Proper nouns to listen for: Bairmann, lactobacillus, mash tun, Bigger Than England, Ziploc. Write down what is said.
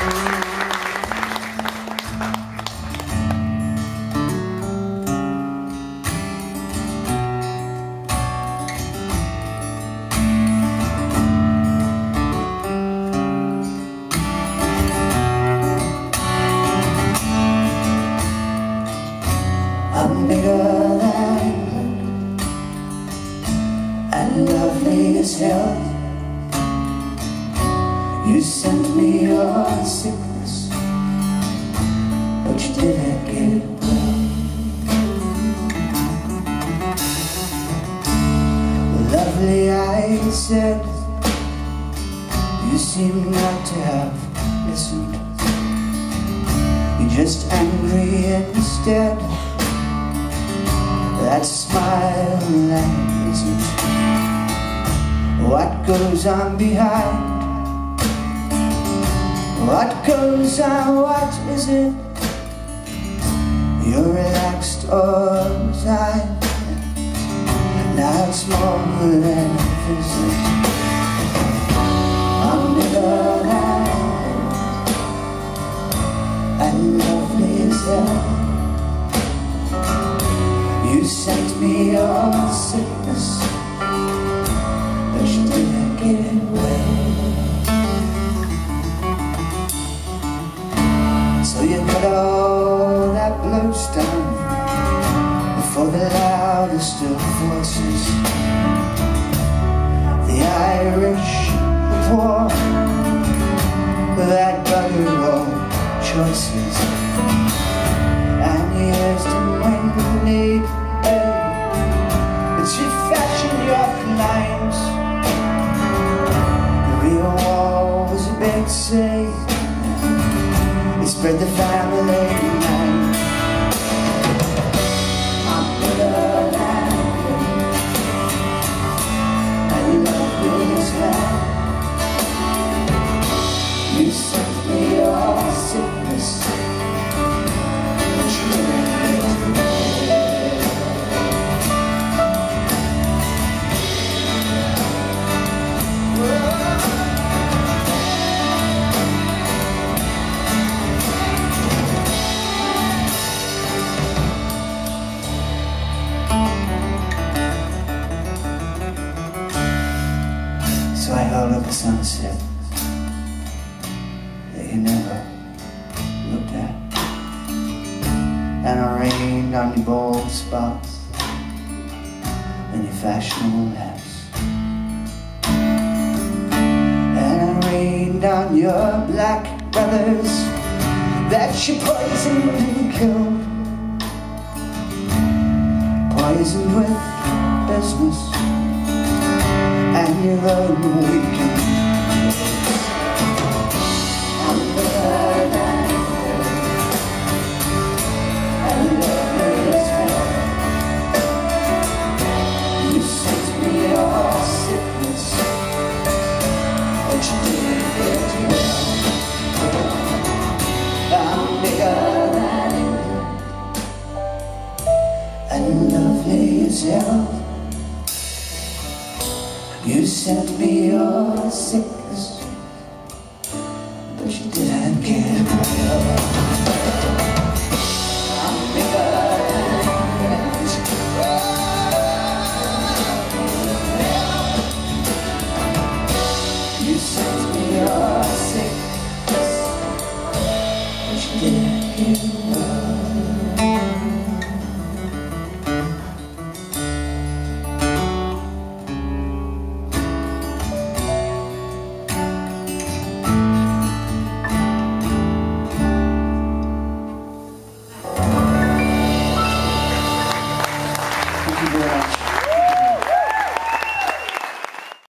I'm bigger than England, and lovely as hell. You sent me your sickness, but you didn't get it well. Lovely, I said, you seem not to have listened. You're just angry instead. That smile that isn't what goes on behind. What goes on, what is it? You're relaxed all the time. Now it's more than physics. I'm bigger than England, and lovely as hell. You sent me your sickness, but you didn't get it well. So you put all that blows down before the loudest of voices. The Irish poor, that bugger all choices. And here's to when we need. Say it spread the family line. I'm bigger than England, and lovely as hell. You sent me your sickness, but you didn't get it well. So I heard of the sunset that you never looked at, and it rained on your bald spots and your fashionable laps, and it rained on your black brothers that you poisoned and killed, poisoned with business and your own weekend. I'm bigger than England, and lovely as hell. You sent me your sickness, but you didn't get well. I'm bigger than England, and lovely as hell. You sent me your sickness, but you didn't get well. I'm bigger than England. You sent me your sickness, but you didn't get well.